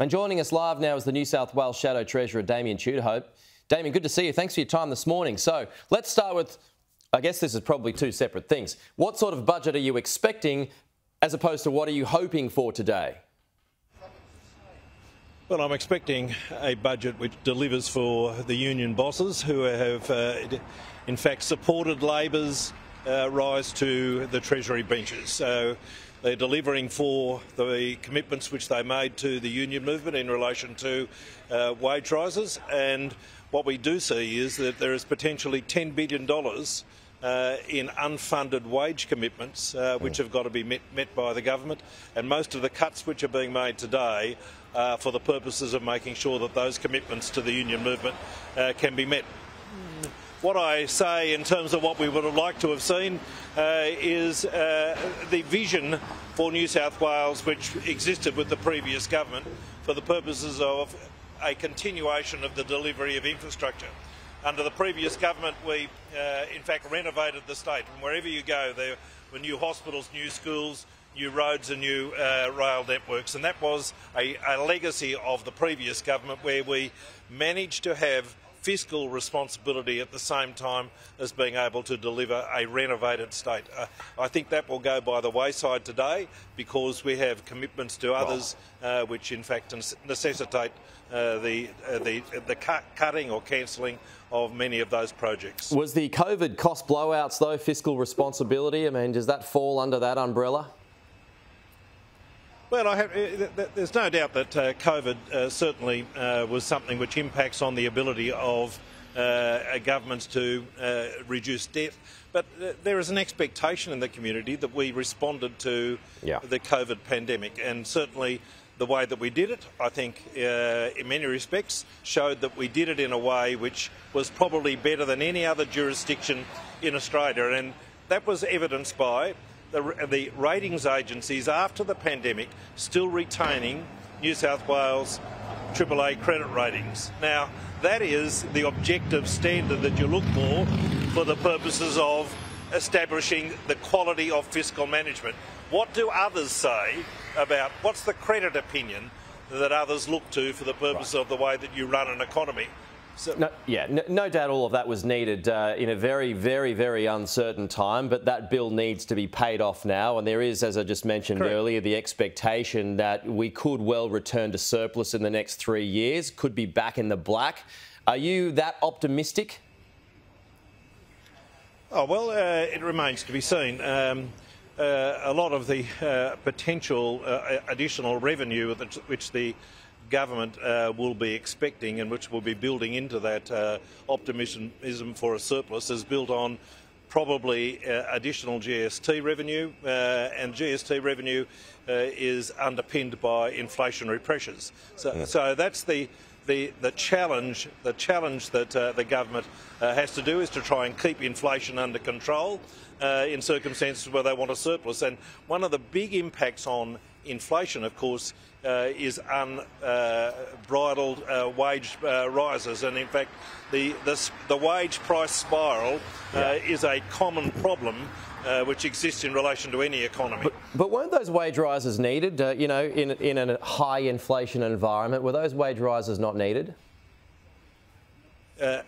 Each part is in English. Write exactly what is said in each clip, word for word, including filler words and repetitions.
And joining us live now is the New South Wales Shadow Treasurer, Damien Tudehope. Damien, good to see you. Thanks for your time this morning. So let's start with, I guess this is probably two separate things. What sort of budget are you expecting as opposed to what are you hoping for today? Well, I'm expecting a budget which delivers for the union bosses who have, uh, in fact, supported Labor's uh, rise to the Treasury benches. So they're delivering for the commitments which they made to the union movement in relation to uh, wage rises. And what we do see is that there is potentially ten billion dollars uh, in unfunded wage commitments uh, which have got to be met, met by the government. And most of the cuts which are being made today are for the purposes of making sure that those commitments to the union movement uh, can be met. What I say in terms of what we would have liked to have seen uh, is uh, the vision for New South Wales which existed with the previous government for the purposes of a continuation of the delivery of infrastructure. Under the previous government we uh, in fact renovated the state, and wherever you go there were new hospitals, new schools, new roads and new uh, rail networks, and that was a, a legacy of the previous government where we managed to have fiscal responsibility at the same time as being able to deliver a renovated state. Uh, I think that will go by the wayside today because we have commitments to others uh, which in fact necessitate uh, the, uh, the, the cut cutting or cancelling of many of those projects. Was the COVID cost blowouts though fiscal responsibility? I mean, does that fall under that umbrella? Well, I have, there's no doubt that uh, COVID uh, certainly uh, was something which impacts on the ability of uh, governments to uh, reduce debt. But uh, there is an expectation in the community that we responded to yeah. the COVID pandemic, and certainly the way that we did it, I think, uh, in many respects, showed that we did it in a way which was probably better than any other jurisdiction in Australia, and that was evidenced by The, the ratings agencies after the pandemic still retaining New South Wales triple A credit ratings. Now that is the objective standard that you look for for the purposes of establishing the quality of fiscal management. What do others say about what's the credit opinion that others look to for the purpose right. of the way that you run an economy? So no, yeah, no, no doubt all of that was needed uh, in a very, very, very uncertain time, but that bill needs to be paid off now, and there is, as I just mentioned correct. earlier, the expectation that we could well return to surplus in the next three years, could be back in the black. Are you that optimistic? Oh, well, uh, it remains to be seen. Um, uh, a lot of the uh, potential uh, additional revenue which the government uh, will be expecting and which will be building into that uh, optimism for a surplus is built on probably uh, additional G S T revenue, uh, and G S T revenue uh, is underpinned by inflationary pressures. So, yeah. so that's the, the, the challenge. The challenge that uh, the government uh, has to do is to try and keep inflation under control uh, in circumstances where they want a surplus. And one of the big impacts on inflation, of course, uh, is unbridled uh, uh, wage uh, rises, and in fact, the this, the wage price spiral uh, yeah. is a common problem uh, which exists in relation to any economy. But, but weren't those wage rises needed? Uh, you know, in in a high inflation environment, were those wage rises not needed? Uh,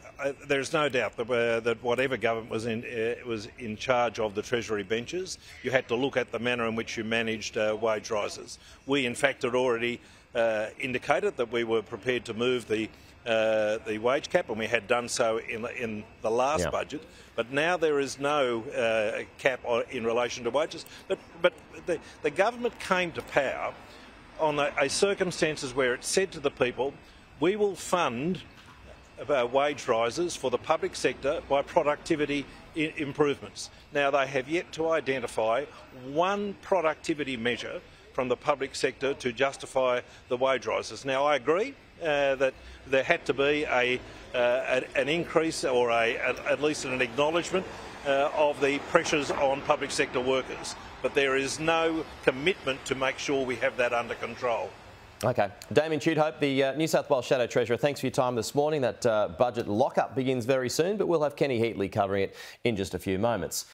there's no doubt that, uh, that whatever government was in, uh, was in charge of the Treasury benches, you had to look at the manner in which you managed uh, wage rises. We, in fact, had already uh, indicated that we were prepared to move the, uh, the wage cap, and we had done so in the, in the last yeah. budget. But now there is no uh, cap in relation to wages. But, but the, the government came to power on a, a circumstances where it said to the people, we will fund about wage rises for the public sector by productivity improvements. Now, they have yet to identify one productivity measure from the public sector to justify the wage rises. Now, I agree uh, that there had to be a, uh, an increase or a, at least an acknowledgement uh, of the pressures on public sector workers, but there is no commitment to make sure we have that under control. Okay. Damien Tudehope, the uh, New South Wales Shadow Treasurer, thanks for your time this morning. That uh, budget lock-up begins very soon, but we'll have Kenny Heatley covering it in just a few moments.